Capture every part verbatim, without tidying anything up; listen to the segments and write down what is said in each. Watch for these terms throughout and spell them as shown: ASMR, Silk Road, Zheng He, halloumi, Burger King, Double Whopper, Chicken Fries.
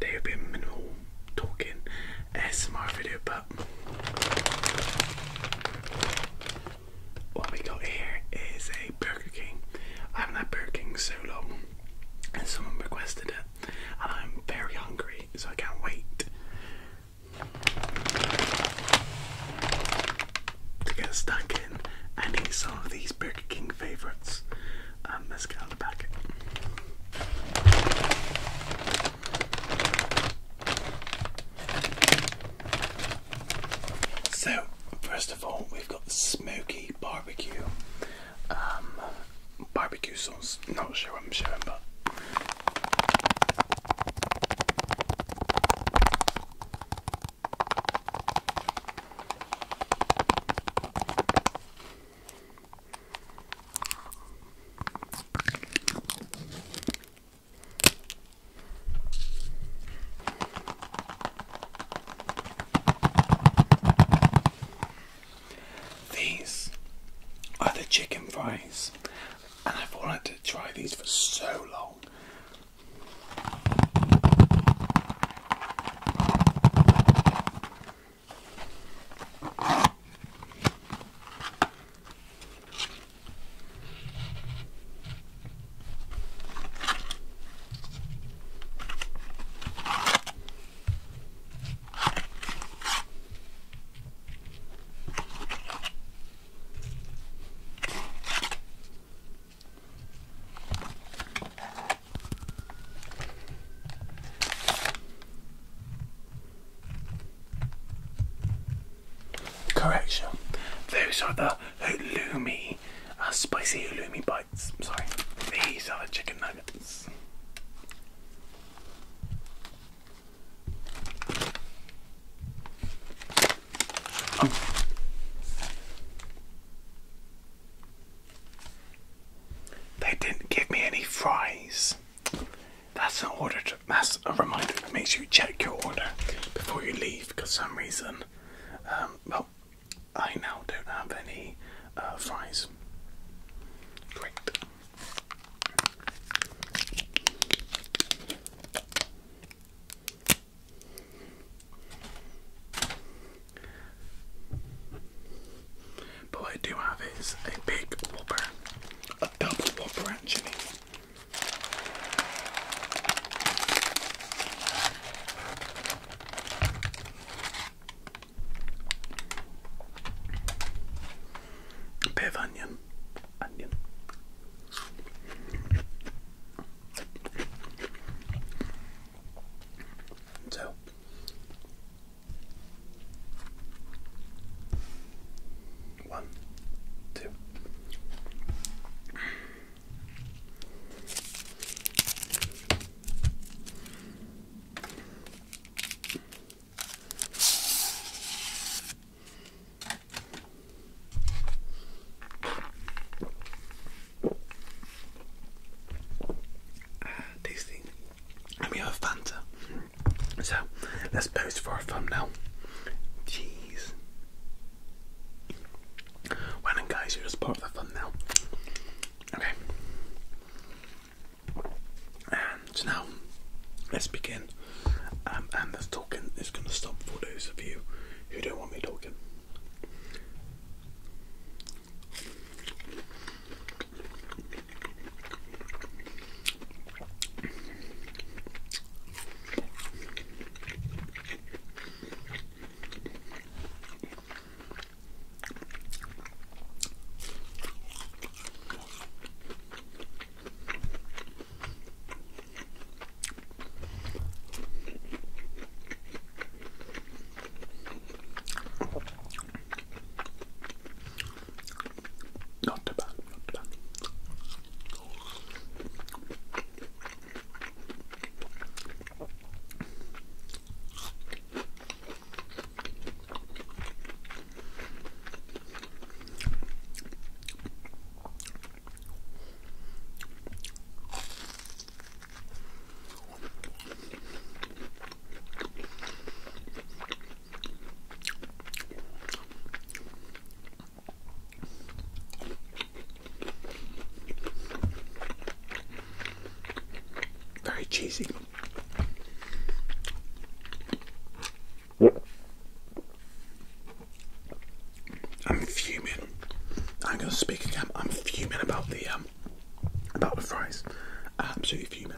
today will be a minimal talking A S M R video, but what we got here is a Burger King. I haven't had Burger King so long and someone requested it, and I'm very hungry, so I can't wait to get stuck in and eat some of these Burger King favourites. Um, let's get out of the packet. So, first of all, we've got the smoky barbecue, um, barbecue sauce. Not sure what I'm showing, but chicken fries, and I've wanted to try these for so long. Correction, those are the halloumi, uh, spicy halloumi bites. I'm sorry, these are the chicken nuggets. Oh. They didn't give me any fries. That's an order, to, that's a reminder that makes you check your order before you leave, because for some reason, um, well, I now don't have any uh, fries. Great. But what I do have is a big Whopper. A double Whopper, actually. Bit of onion, onion. So, one, two. So, let's pose for a thumbnail. Jeez. When and guys, you're just part of the thumbnail. Okay. And so now, let's begin. Um, and this talking is going to stop for those of you who don't want me talking. speaking, I'm, I'm fuming about the um about the fries. Absolutely fuming.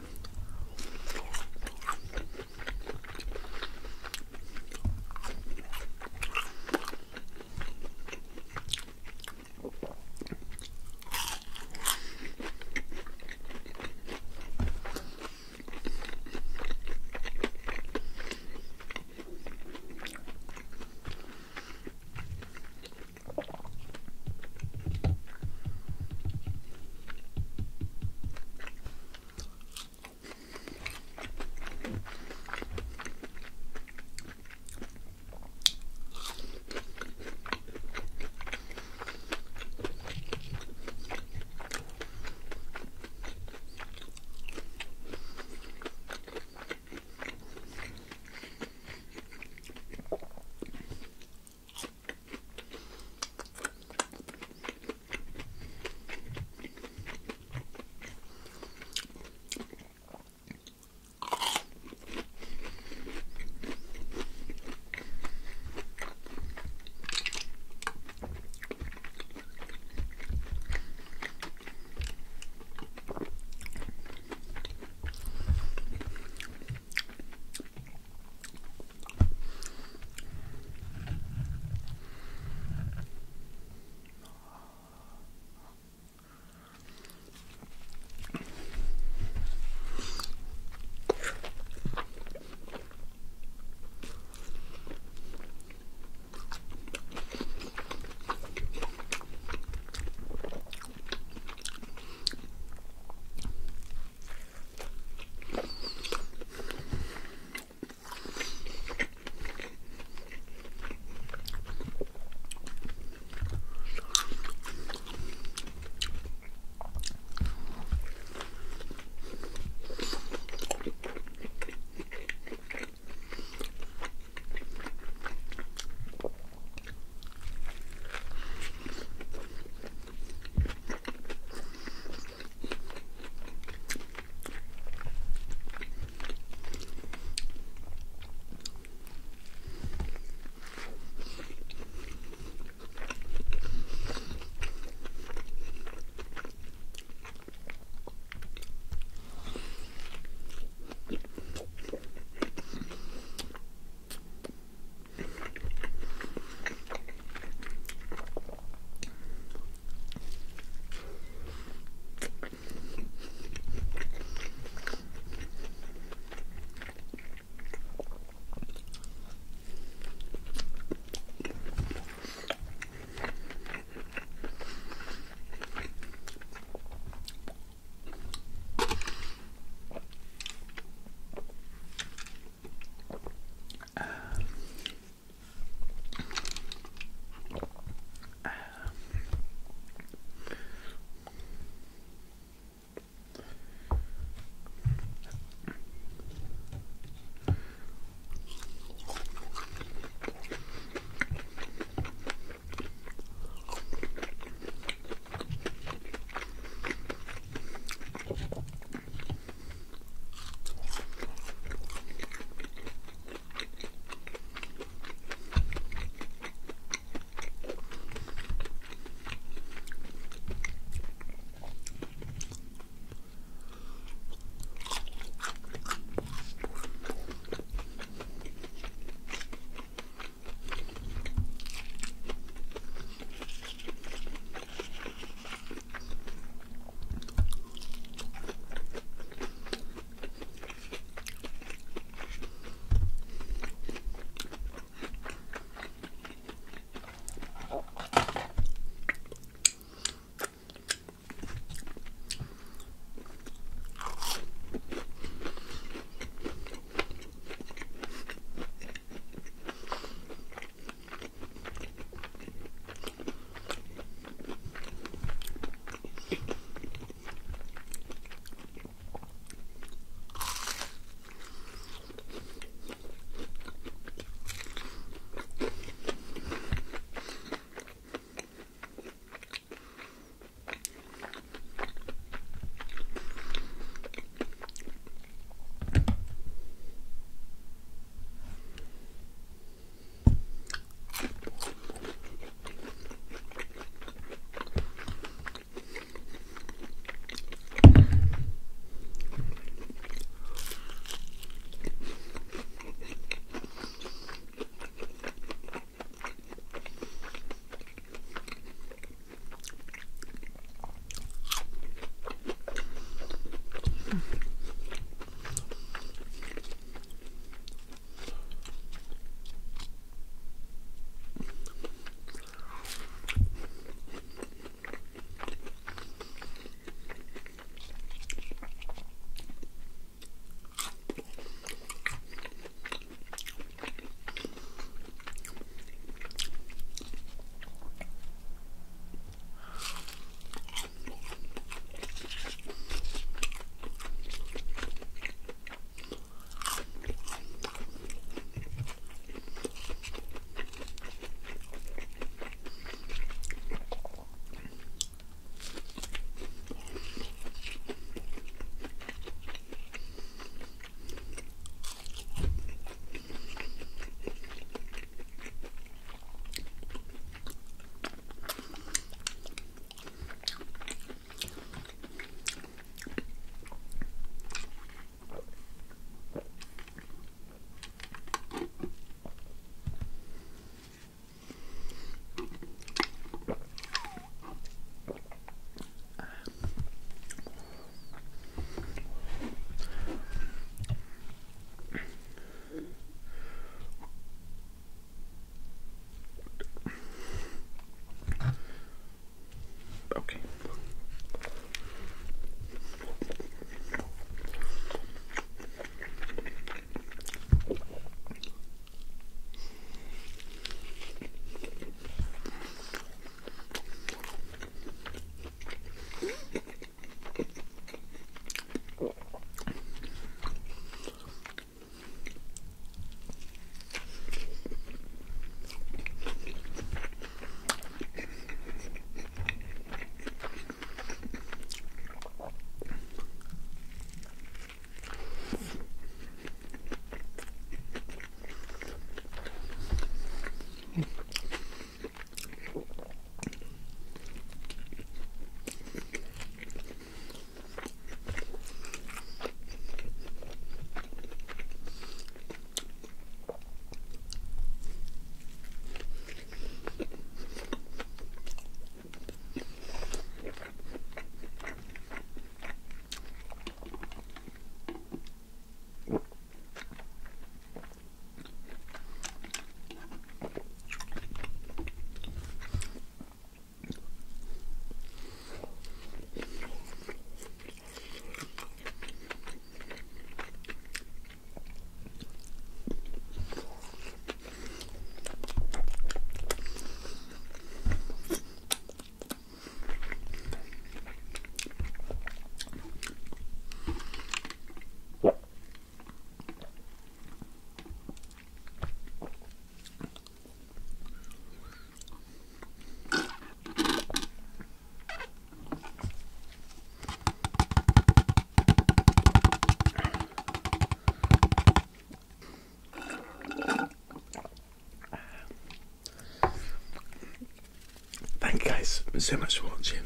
guys so much for watching.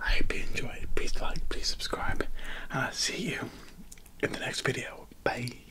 I hope you enjoyed. Please like, please subscribe, and I'll see you in the next video. Bye.